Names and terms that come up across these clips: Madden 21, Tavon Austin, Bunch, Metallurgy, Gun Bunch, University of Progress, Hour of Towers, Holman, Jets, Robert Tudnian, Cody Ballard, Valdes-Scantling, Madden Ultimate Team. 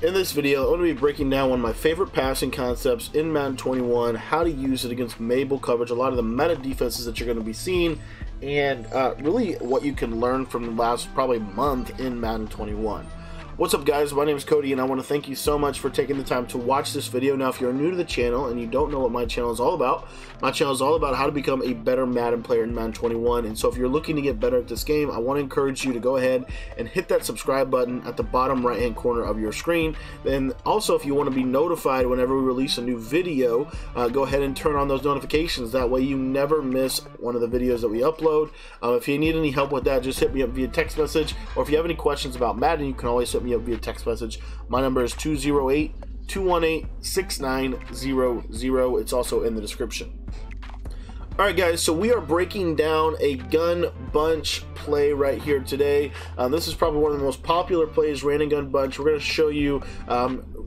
In this video, I'm going to be breaking down one of my favorite passing concepts in Madden 21, how to use it against Mabel coverage, a lot of the meta defenses that you're going to be seeing, and really what you can learn from the last probably month in Madden 21. What's up guys, my name is Cody and I want to thank you so much for taking the time to watch this video. Now if you're new to the channel and you don't know what my channel is all about, my channel is all about how to become a better Madden player in Madden 21. And so if you're looking to get better at this game, I want to encourage you to go ahead and hit that subscribe button at the bottom right hand corner of your screen. Then also if you want to be notified whenever we release a new video, go ahead and turn on those notifications. That way you never miss one of the videos that we upload. If you need any help with that, just hit me up via text message, or if you have any questions about Madden, you can always hit me up via text message. My number is 208-218-6900. It's also in the description. Alright guys, so we are breaking down a Gun Bunch play right here today. This is probably one of the most popular plays ran in Gun Bunch. We're going to show you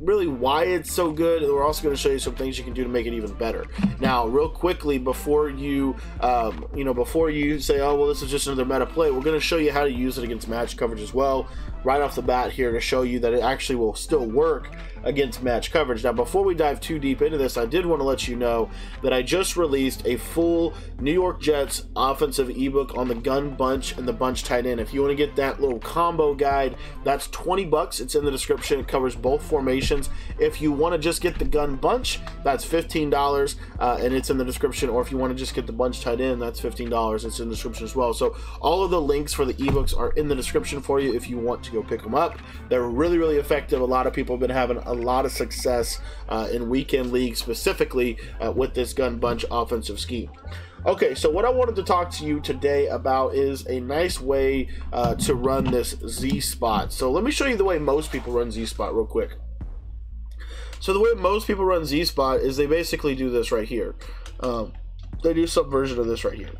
really why it's so good. We're also going to show you some things you can do to make it even better. Now, real quickly, before you before you say, oh well, this is just another meta play, we're going to show you how to use it against match coverage as well. Right off the bat here to show you that it actually will still work against match coverage. Now, before we dive too deep into this, I did want to let you know that I just released a full New York Jets offensive ebook on the Gun Bunch and the Bunch tight end. If you want to get that little combo guide, that's $20. It's in the description. It covers both formations. If you want to just get the Gun Bunch, that's $15, and it's in the description. Or if you want to just get the Bunch tight end, that's $15. It's in the description as well. So all of the links for the ebooks are in the description for you if you want to go pick them up. They're really, really effective. A lot of people have been having a lot of success in weekend leagues, specifically with this Gun Bunch offensive scheme. Okay, so what I wanted to talk to you today about is a nice way to run this Z-spot. So let me show you the way most people run Z-spot real quick. So the way most people run Z-spot is they basically do this right here. They do some version of this right here.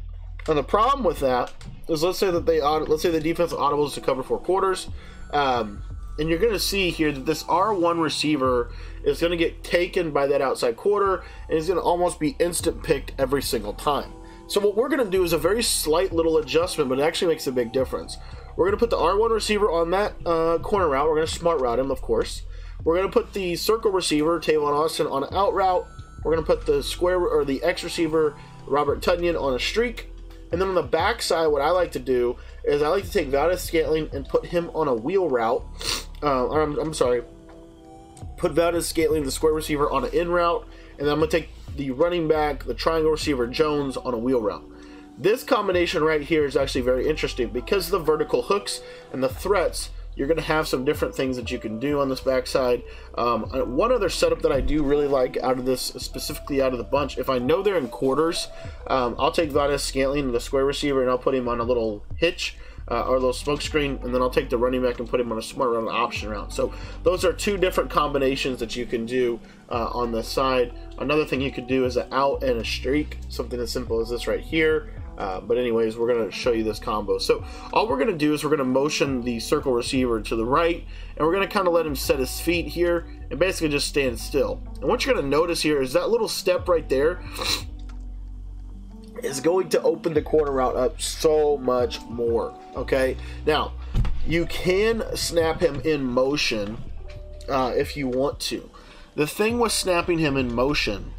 And the problem with that is, let's say that let's say the defense audibles to cover four quarters. And you're going to see here that this R1 receiver is going to get taken by that outside quarter, and it's going to almost be instant picked every single time. So what we're going to do is a very slight little adjustment, but it actually makes a big difference. We're going to put the R1 receiver on that corner route. We're going to smart route him, of course. We're going to put the circle receiver, Tavon Austin, on an out route. We're going to put the square or the X receiver, Robert Tudnian, on a streak. And then on the backside, what I like to do is I like to take Valdes-Scantling and put him on a wheel route. Put Valdes-Scantling, the square receiver, on an in route, and then I'm going to take the running back, the triangle receiver, Jones, on a wheel route. This combination right here is actually very interesting because of the vertical hooks and the threats. You're going to have some different things that you can do on this backside. One other setup that I do really like out of this, specifically out of the bunch, if I know they're in quarters, I'll take Valdes-Scantling, the square receiver, and I'll put him on a little hitch or a little smoke screen, and then I'll take the running back and put him on a smart route, an option route. So those are two different combinations that you can do on this side. Another thing you could do is an out and a streak, something as simple as this right here. But anyways, we're going to show you this combo. So all we're going to do is we're going to motion the circle receiver to the right, and we're going to kind of let him set his feet here and basically just stand still. And what you're going to notice here is that little step right there is going to open the corner route up so much more. Okay, now you can snap him in motion if you want to. The thing with snapping him in motion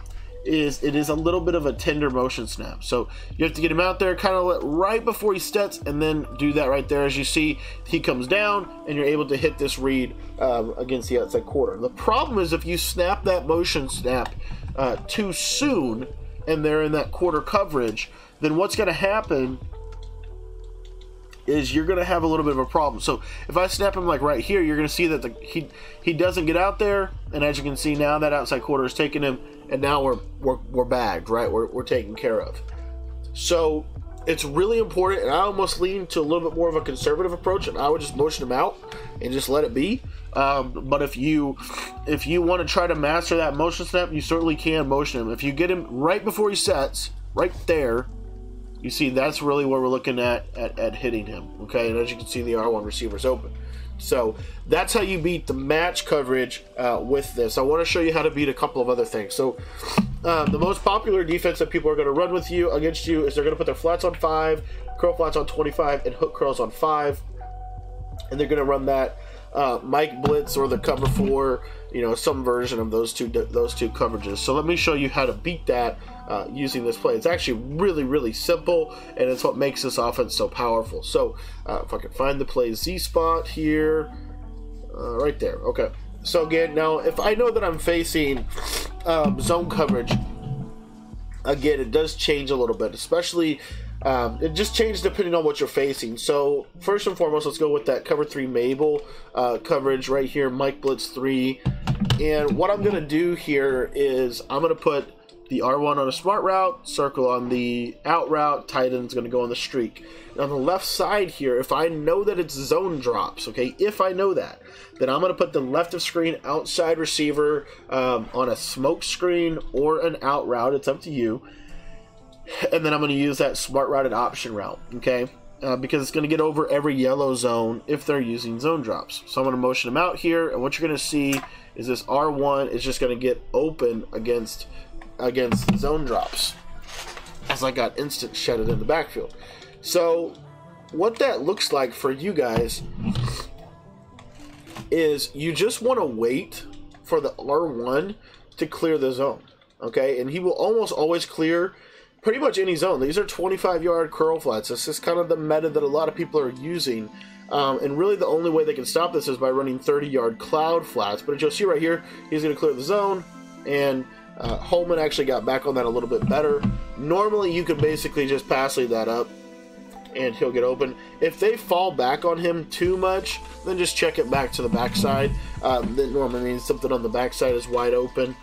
is it is a little bit of a tender motion snap, so you have to get him out there kind of right before he steps, and then do that right there. As you see, he comes down and you're able to hit this read against the outside quarter. The problem is if you snap that motion snap too soon and they're in that quarter coverage, then what's going to happen is you're going to have a little bit of a problem. So if I snap him like right here, you're going to see that he doesn't get out there, and as you can see now that outside quarter is taking him, and now we're bagged, right? We're taken care of. So it's really important, and I almost lean to a little bit more of a conservative approach, and I would just motion him out and just let it be. But if you want to try to master that motion snap, you certainly can motion him. If you get him right before he sets, right there, you see that's really where we're looking at hitting him, okay? And as you can see, the R1 receiver's open. So that's how you beat the match coverage with this. I want to show you how to beat a couple of other things. So the most popular defense that people are going to run with you against you is they're going to put their flats on 5, curl flats on 25, and hook curls on 5, and they're going to run that Mike Blitz or the cover four, you know, some version of those two coverages. So let me show you how to beat that using this play. It's actually really, really simple, and it's what makes this offense so powerful. So if I can find the play Z spot here, right there. Okay. So again, now if I know that I'm facing zone coverage, again, it does change a little bit, especially it just changes depending on what you're facing. So first and foremost, let's go with that cover three Mabel coverage right here, Mike Blitz 3. And what I'm going to do here is I'm going to put the R1 on a smart route, circle on the out route, tight end's going to go on the streak. And on the left side here, if I know that it's zone drops, okay, if I know that, then I'm going to put the left of screen outside receiver on a smoke screen or an out route. It's up to you. And then I'm going to use that smart routed option route, okay? Because it's going to get over every yellow zone if they're using zone drops. So I'm going to motion them out here, and what you're going to see is this R1 is just going to get open against zone drops, as I got instant shutted in the backfield. So what that looks like for you guys is you just want to wait for the R1 to clear the zone, okay? And he will almost always clear pretty much any zone. These are 25-yard curl flats. This is kind of the method that a lot of people are using. And really the only way they can stop this is by running 30-yard cloud flats. But as you'll see right here, he's going to clear the zone, and Holman actually got back on that a little bit better. Normally you can basically just pass lead that up and he'll get open. If they fall back on him too much, then just check it back to the backside. That normally means something on the backside is wide open,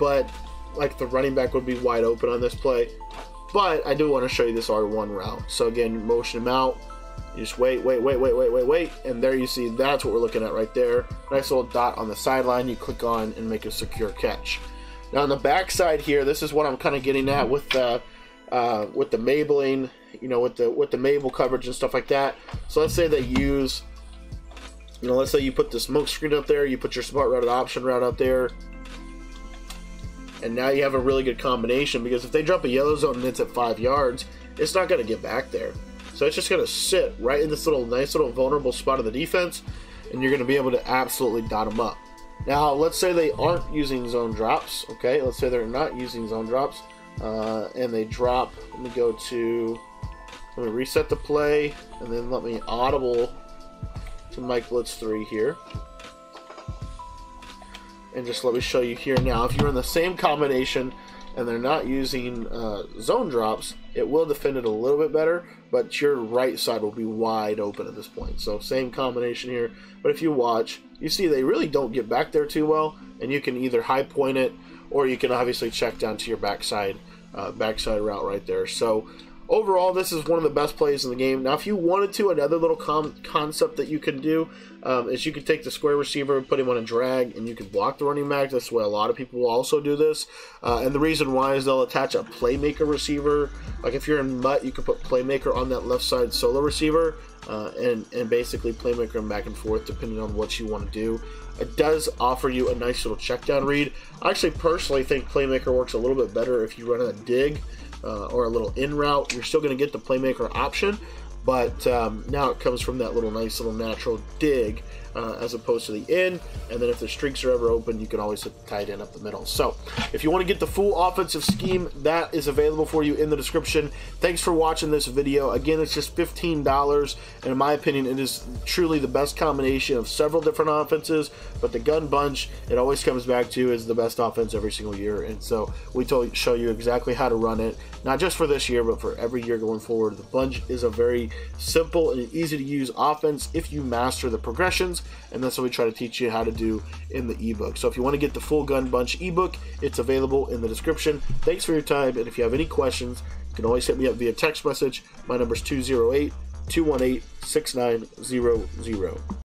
but like the running back would be wide open on this play. But I do want to show you this R1 route. So again, motion him out. You just wait, and there you see, that's what we're looking at right there. Nice little dot on the sideline. You click on and make a secure catch. Now on the backside here, this is what I'm kind of getting at with the Mabeling, you know, with the Mabel coverage and stuff like that. So let's say they use, you know, let's say you put the smoke screen up there, you put your smart routed option route up there, and now you have a really good combination, because if they drop a yellow zone and it's at 5 yards, it's not going to get back there. So it's just going to sit right in this little nice little vulnerable spot of the defense, and you're going to be able to absolutely dot them up. Now, let's say they aren't using zone drops, okay? Let's say they're not using zone drops, and they drop. Let me go to, let me reset the play, and then let me audible to Mike Blitz 3 here. And just let me show you here now. If you're in the same combination and they're not using zone drops, it will defend it a little bit better, but your right side will be wide open at this point. So same combination here, but if you watch, you see they really don't get back there too well, and you can either high point it, or you can obviously check down to your backside route right there. So overall, this is one of the best plays in the game. Now, if you wanted to, another little concept that you can do is you could take the square receiver and put him on a drag, and you can block the running back. That's why a lot of people will also do this. And the reason why is they'll attach a playmaker receiver. Like if you're in Mutt, you can put playmaker on that left side solo receiver and basically playmaker him back and forth depending on what you want to do. It does offer you a nice little check down read. I actually personally think playmaker works a little bit better if you run a dig. Or a little in route. You're still going to get the playmaker option, but now it comes from that little nice little natural dig as opposed to the in. And then if the streaks are ever open, you can always hit the tight end up the middle. So if you want to get the full offensive scheme, that is available for you in the description. Thanks for watching this video. Again, it's just $15, and in my opinion, it is truly the best combination of several different offenses, but the Gun Bunch, it always comes back to, is the best offense every single year. And so we show you exactly how to run it, not just for this year, but for every year going forward. The Bunch is a very simple and easy to use offense if you master the progressions, and that's what we try to teach you how to do in the ebook. So if you want to get the full Gun Bunch ebook, it's available in the description. Thanks for your time, and if you have any questions, you can always hit me up via text message. My number is 208-218-6900.